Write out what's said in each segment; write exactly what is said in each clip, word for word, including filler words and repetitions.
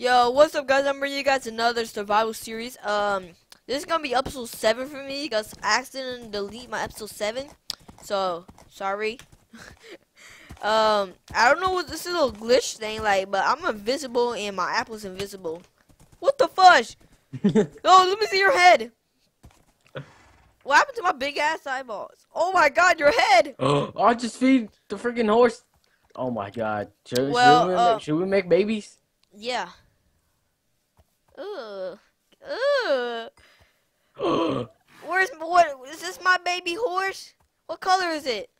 Yo, what's up, guys? I'm bringing you guys another survival series. Um, this is gonna be episode seven for me because I accidentally delete my episode seven. So sorry. um, I don't know what this little glitch thing like, but I'm invisible and my apple's invisible. What the fudge? No, let me see your head. What happened to my big ass eyeballs? Oh my god, your head! Oh, I just feed the freaking horse. Oh my god. Should, well, should, we, uh, make, should we make babies? Yeah. Ugh. Ugh. Where's what? Is this my baby horse? What color is it?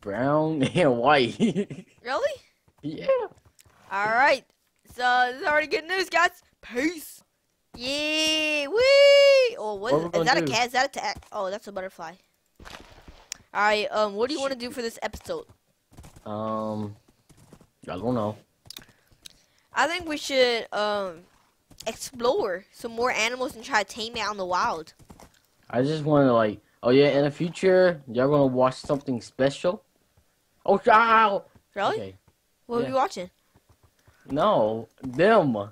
Brown and white. Really? Yeah. All right. So this is already good news, guys. Peace. Yeah. Wee. Oh, what, what is, is that? Do? A cat? Is that a tack? Oh, that's a butterfly. All right. Um, what do you want to do for this episode? Um, I don't know. I think we should um explore some more animals and try to tame it out in the wild. I just want to like, oh yeah, in the future y'all gonna watch something special. Oh wow! Really? Okay. What yeah. Were you watching? No, them. What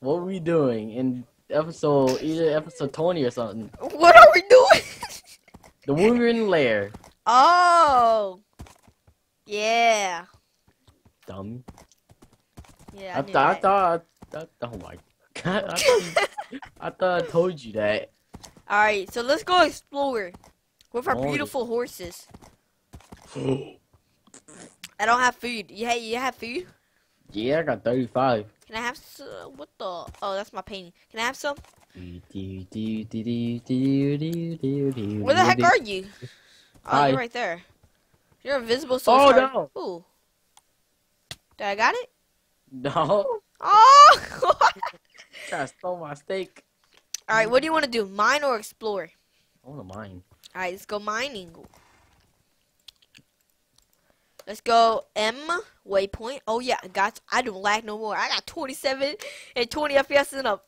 were we doing in episode either episode twenty or something? What are we doing? The Woodland Lair. Oh, yeah. Dumb. Yeah, I, I, th I thought, I thought, oh my god, I thought, I thought I told you that. Alright, so let's go explore with our oh, beautiful horses. I don't have food. Yeah, you, you have food? Yeah, I got thirty-five. Can I have some? What the? Oh, that's my painting. Can I have some? Where the heck are you? Oh, Hi. You're right there. You're invisible, so Oh, no. Ooh. Did I got it? No. Oh! I stole my steak. All right, what do you want to do? Mine or explore? I want to mine. All right, let's go mining. Let's go M waypoint. Oh yeah, guys, I don't lag no more. I got twenty-seven and twenty F P S and up.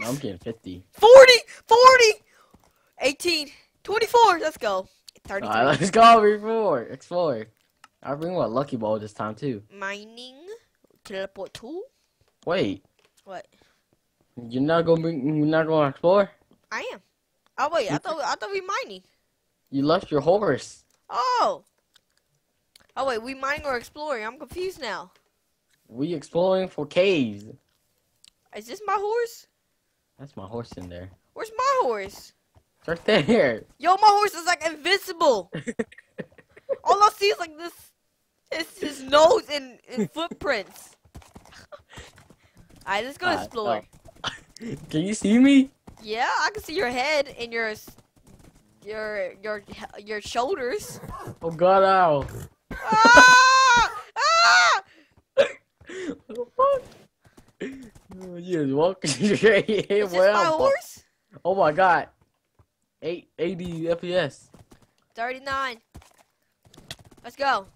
I'm getting fifty. forty, forty, eighteen, twenty-four. Let's go. thirty. All right, let's go. Explore. Explore. I bring my lucky ball this time too. Mining. Teleport tool. Wait. What? You're not gonna bring. You're not gonna explore. I am. Oh wait, I thought I thought we mining. You left your horse. Oh. Oh wait, we mining or exploring? I'm confused now. We exploring for caves. Is this my horse? That's my horse in there. Where's my horse? It's right there. Yo, my horse is like invincible. All I see is like this. It's his nose and, and footprints. Alright, let's go uh, explore. Uh, can you see me? Yeah, I can see your head and your your your your shoulders. Oh god, ow! Ah! Ah! What the fuck? You're walking straight here. Is this my horse? Oh my god! Eight eighty F P S. thirty-nine. Let's go.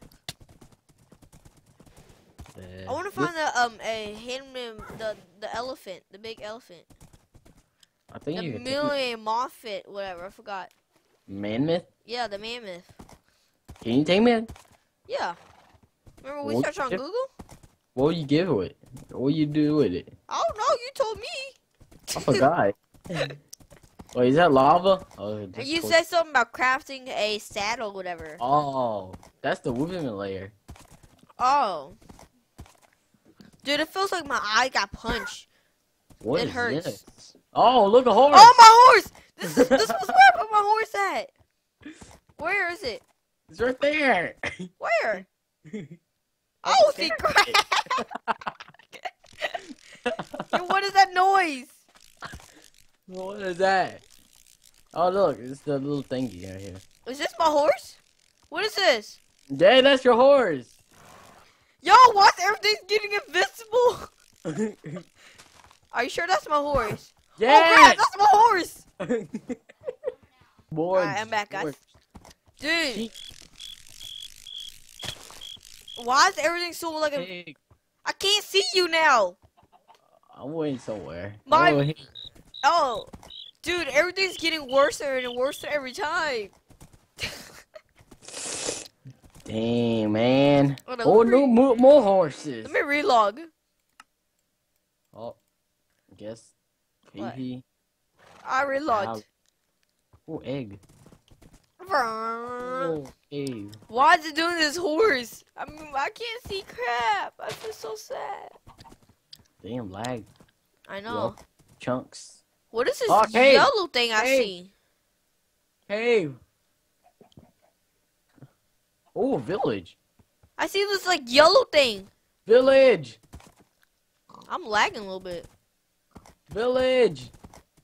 I want to find the um a hidden the the elephant, the big elephant. I think the you million moffit, whatever, I forgot. Mammoth. Yeah, the mammoth. Can you tame it? Yeah. Remember we what searched on Google. What will you give it? What will you do with it? I don't know. You told me. I forgot. Wait, is that lava? Oh, you cool. Said something about crafting a saddle, whatever. Oh, that's the Woodland Lair. Oh. Dude, it feels like my eye got punched. What it is hurts. This? Oh, look, a horse! Oh, my horse! This is this was where I put my horse at. Where is it? It's right there. Where? Oh, see crap! Yo, what is that noise? What is that? Oh, look, it's the little thingy right here. Is this my horse? What is this? Yeah, that's your horse. Yo, why is everything getting invisible? Are you sure that's my horse? Yeah, oh, that's my horse. Boy, right, I'm back, guys. Dude, why is everything so like a... I can't see you now. I'm waiting somewhere. My oh, dude, everything's getting worse and worse every time. Damn, man. Oh, no, more horses. Let me relog. Oh, I guess. P V. I reload. Oh, egg. Oh, egg. Why is it doing this horse? I mean, I can't see crap. I feel so sad. Damn lag. I know. Well, chunks. What is this oh, yellow thing I egg. see? Hey. Oh, village. I see this like yellow thing. Village. I'm lagging a little bit. Village.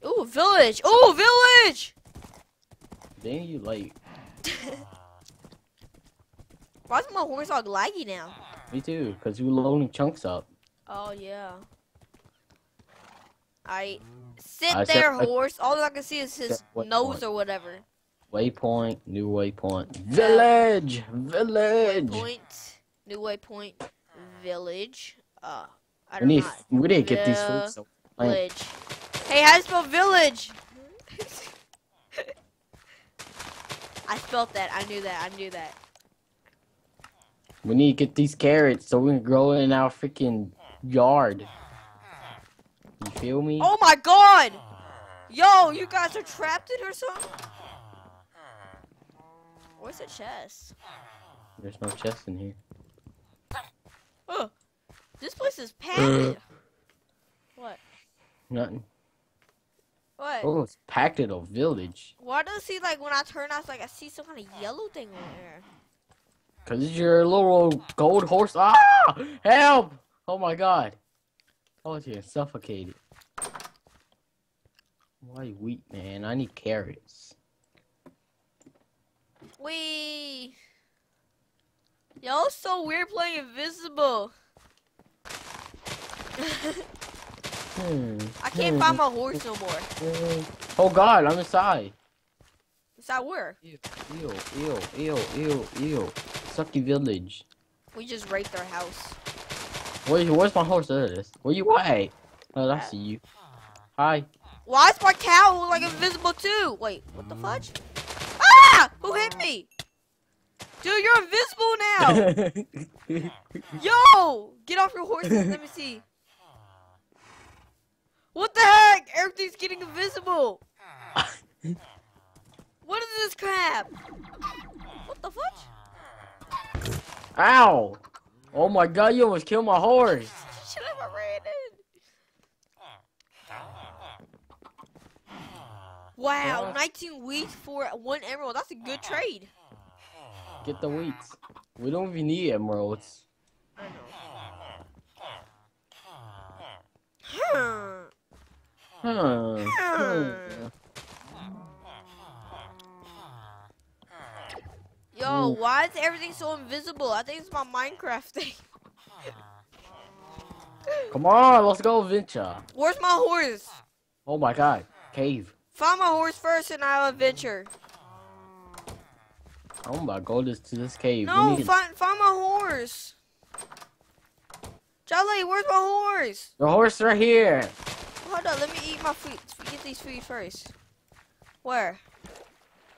Ooh, village. Ooh, village. Dang, you late. Why is my horse all laggy now? Me too, because you were loading chunks up. Oh, yeah. Alright. Sit I there, said, horse. All I can see is his nose point. or whatever. Waypoint, new waypoint. Village! Village! Waypoint, new waypoint. Village. Uh, I don't we need, know. We didn't get these folks. So village. Hey, how do you spell village? I spelled that. I knew that. I knew that. We need to get these carrots so we can grow in our freaking yard. You feel me? Oh my god! Yo, you guys are trapped in or something? Where's the chest? There's no chest in here. Oh, this place is packed. What? Nothing. What? Oh, it's packed at a village. Why does he like when I turn out like I see some kind of yellow thing over there? Cause it's your little gold horse. Ah! Help! Oh my god! Oh dear, suffocated. Why wheat, man? I need carrots. Wee! Yo, it's so weird playing invisible. Hmm. I can't hmm. find my horse no more. Oh god, I'm inside. Inside where? Ew, ew, ew, ew, ew, ew. Sucky village. We just raped our house. Where, where's my horse? There it is. Where you at? Oh, I see you. Hi. Why is my cow like invisible too? Wait, what the fudge? Ah! Who hit me? Dude, you're invisible now! Yo! Get off your horses, let me see. What the heck? Everything's getting invisible. What is this crap? What the fuck? Ow! Oh my god, you almost killed my horse. You should have ran in. Wow, nineteen wheats for one emerald. That's a good trade. Get the wheats. We don't even need emeralds. I know. Huh. Huh. Yo, why is everything so invisible? I think it's my Minecraft thing. Come on, let's go adventure. Where's my horse? Oh my god, cave. Find my horse first and I'll adventure. I'm about to go this, to this cave. No, need... find, find my horse. Jolly, where's my horse? The horse right here. Hold on, let me eat my food. Get these food first. Where?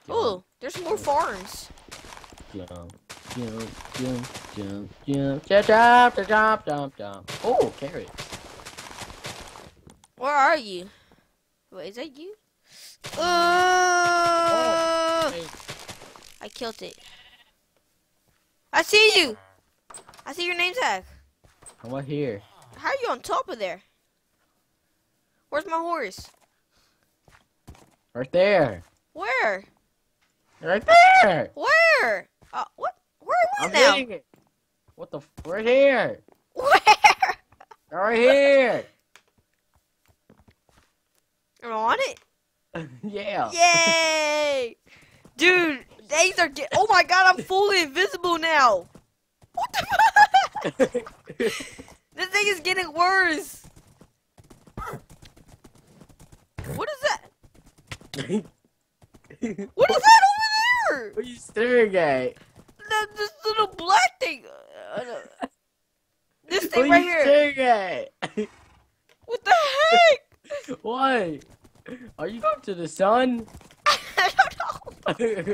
Oh, there's more farms. Jump, jump, jump, jump, jump, jump, jump, jump, jump. Oh, carrots. Where are you? Wait, is that you? Uh, oh, I killed it. I see you. I see your name tag. I'm right here. How are you on top of there? Where's my horse? Right there. Where? Right there. Where? Uh, what? Where am I I'm now? Hitting it. What the? F right here. Where? Right here. I'm on it. Yeah. Yay! Dude, these are. Get oh my god! I'm fully invisible now. What the? This thing is getting worse. What is that? What is that over there? What are you staring at? That, this little black thing. Uh, this thing what right here. What are you staring at? What the heck? Why? Are you going to the sun? I don't know.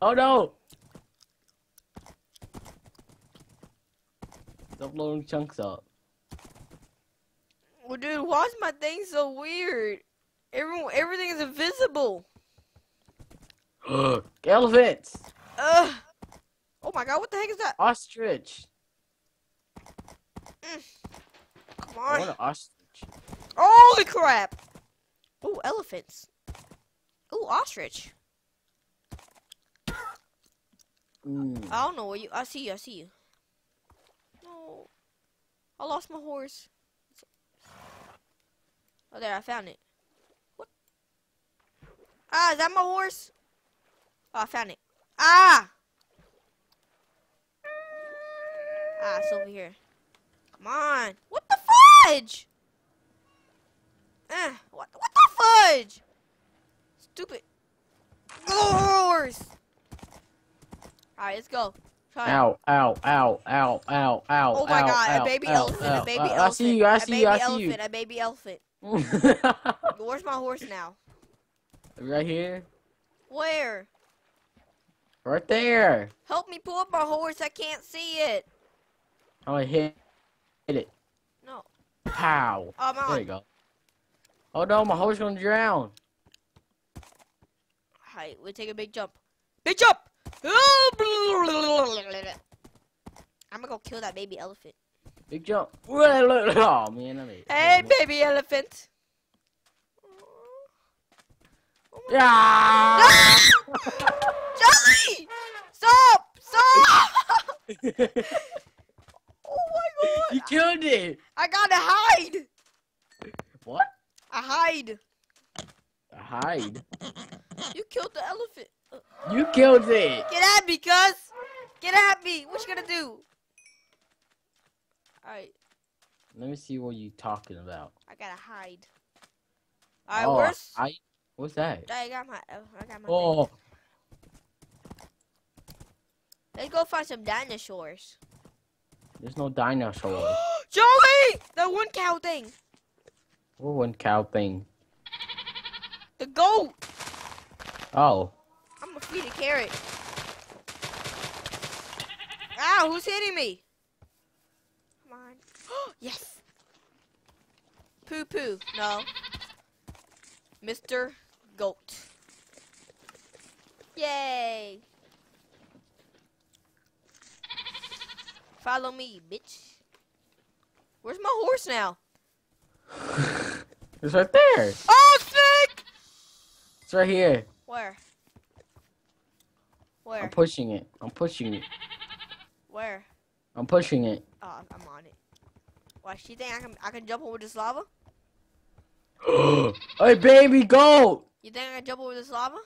Oh no. Stop loading chunks up. Well, dude, why is my thing so weird? Everyone, everything is invisible. Ugh. Elephants. Ugh. Oh my god, what the heck is that? Ostrich. Mm. Come on. What an ostrich. Holy crap. Ooh, elephants. Ooh, ostrich. Ooh. I don't know where you. I see you. I see you. No, I lost my horse. Oh, there! I found it. What? Ah, is that my horse? Oh, I found it. Ah! Ah, it's over here. Come on! What the fudge? Eh? What? What the fudge? Stupid. Go horse! Alright, let's go. Try ow, ow, ow, ow, ow, ow. Oh my ow, god, ow, a baby ow, elephant, ow, a baby ow, elephant. I see you, I see you, I see you. A baby elephant, a baby elephant. Where's my horse now? Right here. Where? Right there. Help me pull up my horse, I can't see it. Oh, I hit, hit it. No. Pow. Oh, there on. You go. Oh no, my horse gonna drown. Alright, we'll take a big jump. Big jump! I'm gonna go kill that baby elephant. Big jump. Oh, man, I mean, hey, oh, baby man. Elephant. Oh, ah! Jelly! Stop! Stop! Oh my god! You killed it! I gotta hide! What? I hide. I hide? You killed the elephant. You killed it! Get at me, cuz! Get at me! What you gonna do? Alright. Let me see what you talking about. I gotta hide. Alright, oh, where's... I... What's that? I got my... I got my oh. Let's go find some dinosaurs. There's no dinosaurs. Joey! The one cow thing! What one cow thing? The goat! Oh. I'm gonna feed a carrot. Ow, who's hitting me? Come on. Yes! Poo poo. No. Mister Goat. Yay! Follow me, bitch. Where's my horse now? It's right there. Oh, snake! It's right here. Where? Where? I'm pushing it. I'm pushing it. Where? I'm pushing it. Oh, I'm on it. Why, she think I can I can jump over this lava? Hey, baby goat! You think I can jump over this lava?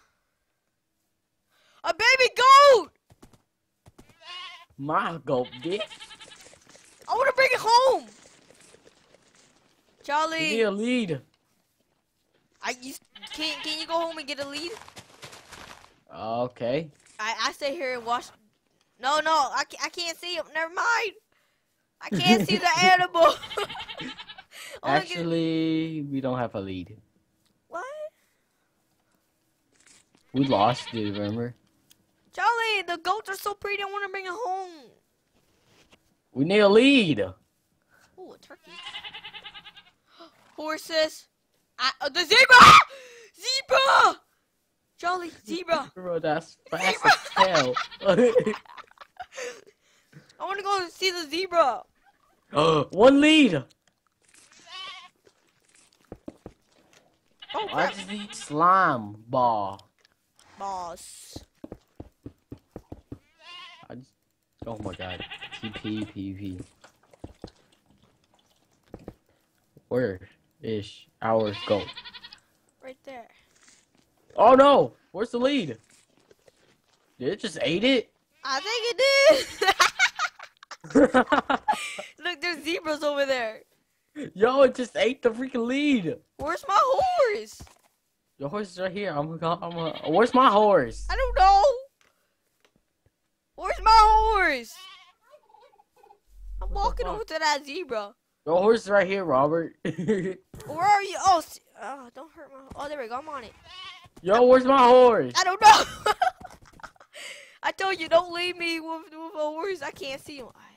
A baby goat! My goat, bitch. I want to bring it home. Charlie. You need a lead. I you can can you go home and get a lead? Okay. I, I stay here and watch. No, no, I, I can't see him. Never mind. I can't see the animal. Actually, we don't have a lead. What? We lost, dude, remember? Charlie, the goats are so pretty. I want to bring it home. We need a lead. Ooh, a turkey. Horses. I, uh, the zebra! Zebra! Jolly zebra. Bro, that's fast zebra. As hell. I want to go see the zebra. Uh, one lead. Oh, I just need slime ball. Boss. I just, oh my god. T P P V. Where is our goat? Right there. Oh no! Where's the lead? Did it just ate it? I think it did! Look, there's zebras over there! Yo, it just ate the freaking lead! Where's my horse? Your horse is right here. I'm gonna. I'm gonna. Where's my horse? I don't know! Where's my horse? I'm walking over to that zebra. Your horse is right here, Robert. Where are you? Oh, oh, don't hurt my. Oh, there we go. I'm on it. Yo, where's my horse? I don't know. I told you, don't leave me with, with a horse. I can't see him. I,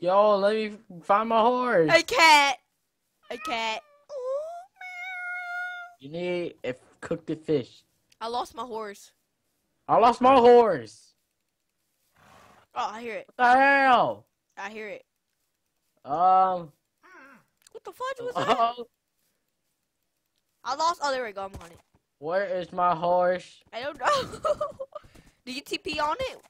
I... Yo, let me find my horse. I can't. I can't. You need a cooked fish. I lost my horse. I lost my horse. Oh, I hear it. What the hell? I hear it. Um. What the fudge was that? Uh, I lost. Oh, there we go. I'm on it. Where is my horse? I don't know. Do you T P on it?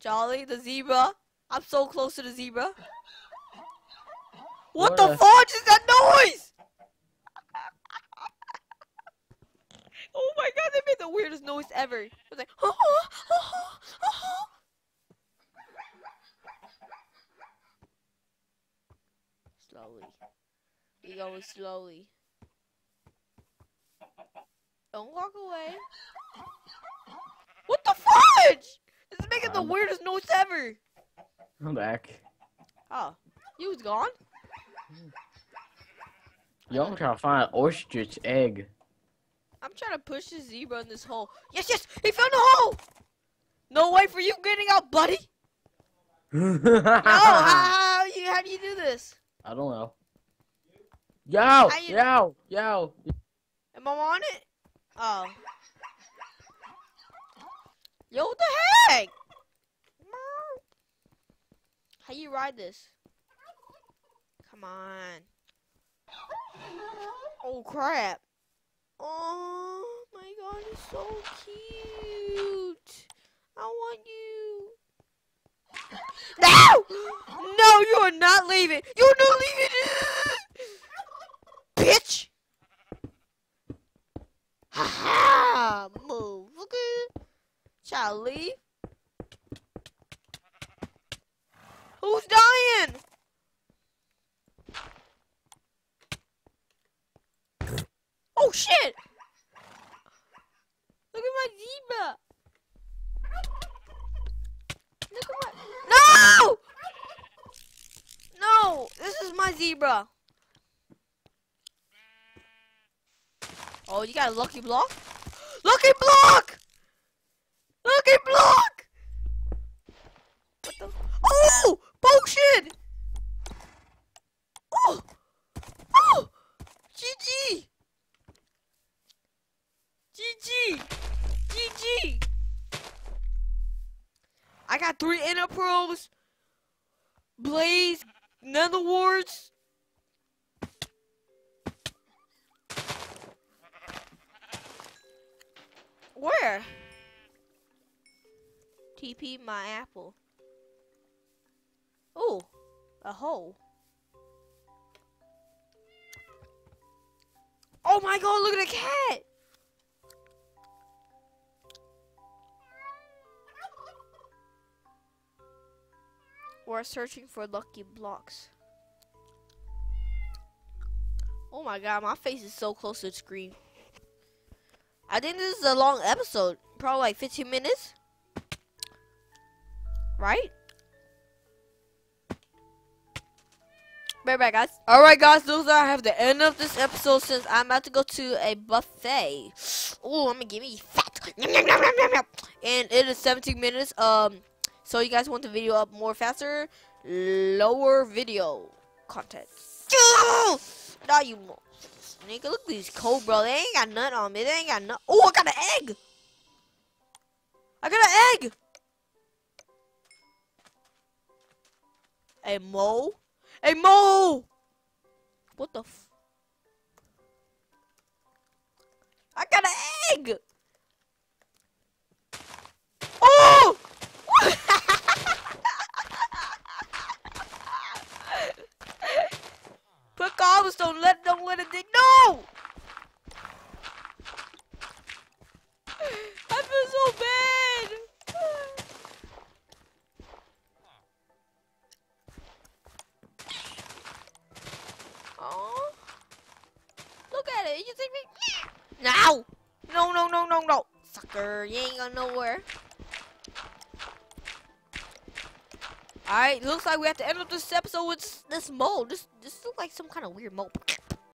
Jolly, the zebra. I'm so close to the zebra. What, what the fudge is that noise? Oh my god, that made the weirdest noise ever. It was like, oh, oh, oh, oh. Slowly. We're going slowly. Don't walk away. What the fudge? This is making the weirdest noise ever. I'm back. Oh, you was gone? Yo, I'm trying to find an ostrich egg. I'm trying to push the zebra in this hole. Yes, yes! He found a hole! No way for you getting out, buddy! Yo, how, how, you, how do you do this? I don't know. Yo! You... Yo! Yo! Am I on it? Oh. Yo, what the heck? How you ride this? Come on. Oh, crap. Oh my god, it's so cute. I want you. No! No, you are not leaving. You are not leaving. Bitch. Ha ha. Move. Look at it. Charlie. Who's dying? Oh shit! Look at my zebra! Look at my... No! No! This is my zebra! Oh, you got a lucky block? Lucky block! Lucky block! What the... Oh! Potion! Oh! Oh! G G! G G! G G! I got three inner pearls, blaze, nether wards. Where? T P my apple. Ooh, a hole. Oh my god, look at the cat! We're searching for lucky blocks. Oh my god, my face is so close to the screen. I think this is a long episode. Probably like fifteen minutes. Right? Right back, guys. Alright, guys. Those are I have the end of this episode since I'm about to go to a buffet. Oh, I'm gonna give me fat. And it is seventeen minutes. Um... So you guys want the video up more faster, lower video content. Now you nigga, look at these cobra. They ain't got nothing on me. They ain't got nothing. Oh, I got an egg. I got an egg. A mole. A mole. What the? F I got an egg. Oh. Put cobblestone, let don't let it dig. No! I feel so bad. Oh, look at it. You take me? No! No! No! No! No! No! Sucker, you ain't going nowhere. Alright, looks like we have to end up this episode with this mole. This this looks like some kind of weird mole.